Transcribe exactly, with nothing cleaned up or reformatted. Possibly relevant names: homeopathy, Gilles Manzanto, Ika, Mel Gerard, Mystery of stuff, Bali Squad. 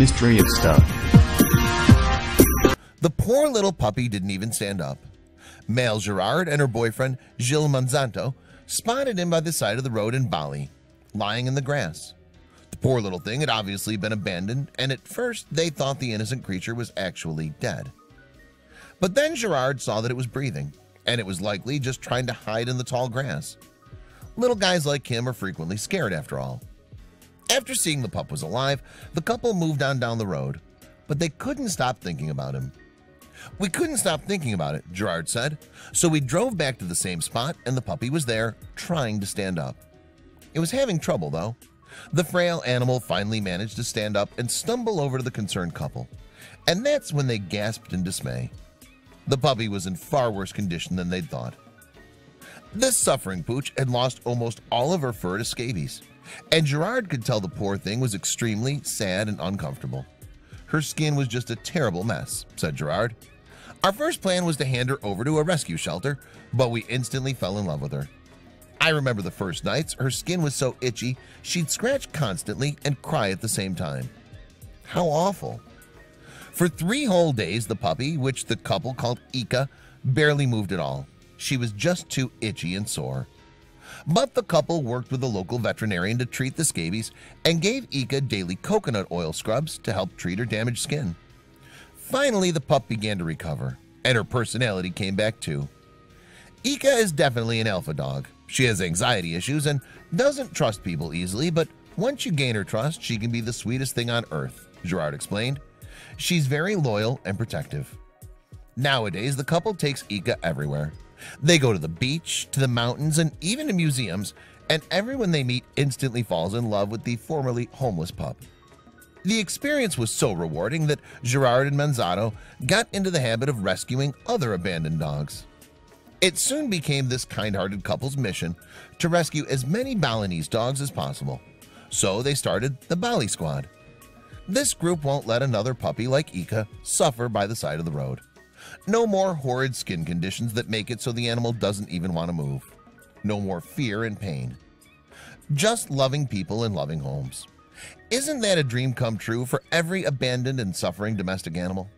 mystery of stuff. The poor little puppy didn't even stand up. Mel Gerard and her boyfriend, Gilles Manzanto, spotted him by the side of the road in Bali, lying in the grass. The poor little thing had obviously been abandoned, and at first they thought the innocent creature was actually dead. But then Gerard saw that it was breathing, and it was likely just trying to hide in the tall grass. Little guys like him are frequently scared, after all. After seeing the pup was alive, the couple moved on down the road, but they couldn't stop thinking about him. "We couldn't stop thinking about it," Gerard said, "so we drove back to the same spot, and the puppy was there, trying to stand up. It was having trouble, though." The frail animal finally managed to stand up and stumble over to the concerned couple, and that's when they gasped in dismay. The puppy was in far worse condition than they'd thought. This suffering pooch had lost almost all of her fur to scabies, and Gerard could tell the poor thing was extremely sad and uncomfortable. "Her skin was just a terrible mess," said Gerard. "Our first plan was to hand her over to a rescue shelter, but we instantly fell in love with her. I remember the first nights, her skin was so itchy, she'd scratch constantly and cry at the same time." "How awful." For three whole days, the puppy, which the couple called Ika, barely moved at all. She was just too itchy and sore. But the couple worked with a local veterinarian to treat the scabies and gave Ika daily coconut oil scrubs to help treat her damaged skin. Finally, the pup began to recover, and her personality came back too. Ika is definitely an alpha dog. She has anxiety issues and doesn't trust people easily, but once you gain her trust, she can be the sweetest thing on earth, Gerard explained. She's very loyal and protective. Nowadays, the couple takes Ika everywhere. They go to the beach, to the mountains, and even to museums, and everyone they meet instantly falls in love with the formerly homeless pup. The experience was so rewarding that Gerard and Manzanto got into the habit of rescuing other abandoned dogs. It soon became this kind-hearted couple's mission to rescue as many Balinese dogs as possible, so they started the Bali Squad. This group won't let another puppy like Ika suffer by the side of the road. No more horrid skin conditions that make it so the animal doesn't even want to move. No more fear and pain. Just loving people and loving homes. Isn't that a dream come true for every abandoned and suffering domestic animal?